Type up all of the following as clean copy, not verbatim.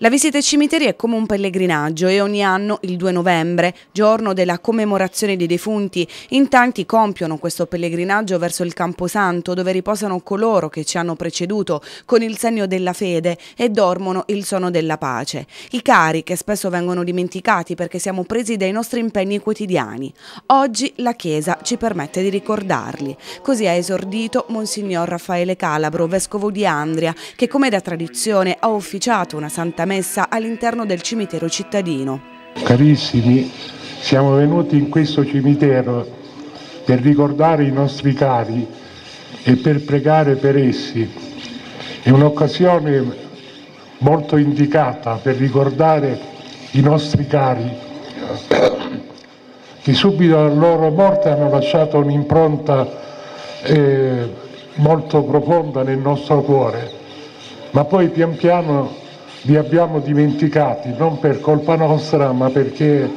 La visita ai cimiteri è come un pellegrinaggio e ogni anno, il 2 novembre, giorno della commemorazione dei defunti, in tanti compiono questo pellegrinaggio verso il Camposanto, dove riposano coloro che ci hanno preceduto con il segno della fede e dormono il sonno della pace. I cari che spesso vengono dimenticati perché siamo presi dai nostri impegni quotidiani. Oggi la Chiesa ci permette di ricordarli. Così ha esordito Monsignor Raffaele Calabro, vescovo di Andria, che come da tradizione ha officiato una santa messa all'interno del cimitero cittadino. Carissimi, siamo venuti in questo cimitero per ricordare i nostri cari e per pregare per essi. È un'occasione molto indicata per ricordare i nostri cari che subito alla loro morte hanno lasciato un'impronta molto profonda nel nostro cuore, ma poi pian piano li abbiamo dimenticati, non per colpa nostra, ma perché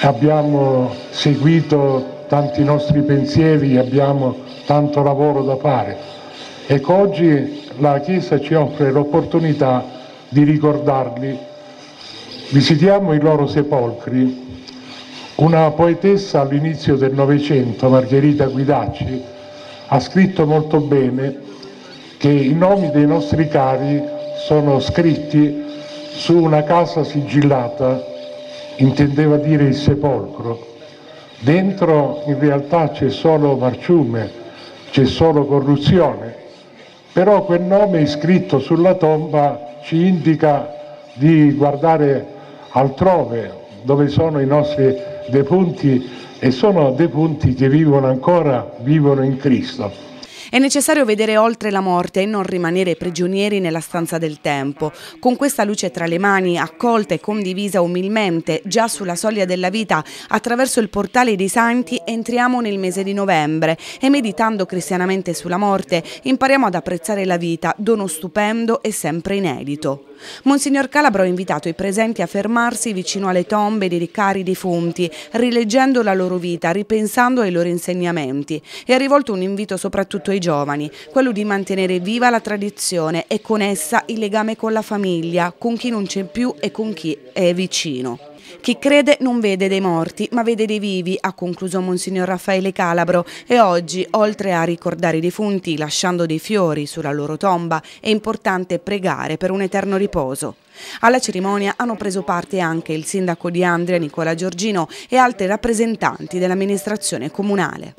abbiamo seguito tanti nostri pensieri, abbiamo tanto lavoro da fare. Ecco, oggi la Chiesa ci offre l'opportunità di ricordarli. Visitiamo i loro sepolcri. Una poetessa all'inizio del Novecento, Margherita Guidacci, ha scritto molto bene che i nomi dei nostri cari sono scritti su una casa sigillata, intendeva dire il sepolcro. Dentro in realtà c'è solo marciume, c'è solo corruzione, però quel nome iscritto sulla tomba ci indica di guardare altrove, dove sono i nostri defunti, e sono defunti che vivono ancora, vivono in Cristo. È necessario vedere oltre la morte e non rimanere prigionieri nella stanza del tempo. Con questa luce tra le mani, accolta e condivisa umilmente, già sulla soglia della vita, attraverso il portale dei Santi, entriamo nel mese di novembre e meditando cristianamente sulla morte, impariamo ad apprezzare la vita, dono stupendo e sempre inedito. Monsignor Calabro ha invitato i presenti a fermarsi vicino alle tombe dei cari defunti, rileggendo la loro vita, ripensando ai loro insegnamenti, e ha rivolto un invito soprattutto ai giovani, quello di mantenere viva la tradizione e con essa il legame con la famiglia, con chi non c'è più e con chi è vicino. Chi crede non vede dei morti, ma vede dei vivi, ha concluso Monsignor Raffaele Calabro, e oggi, oltre a ricordare i defunti lasciando dei fiori sulla loro tomba, è importante pregare per un eterno riposo. Alla cerimonia hanno preso parte anche il sindaco di Andria, Nicola Giorgino, e altri rappresentanti dell'amministrazione comunale.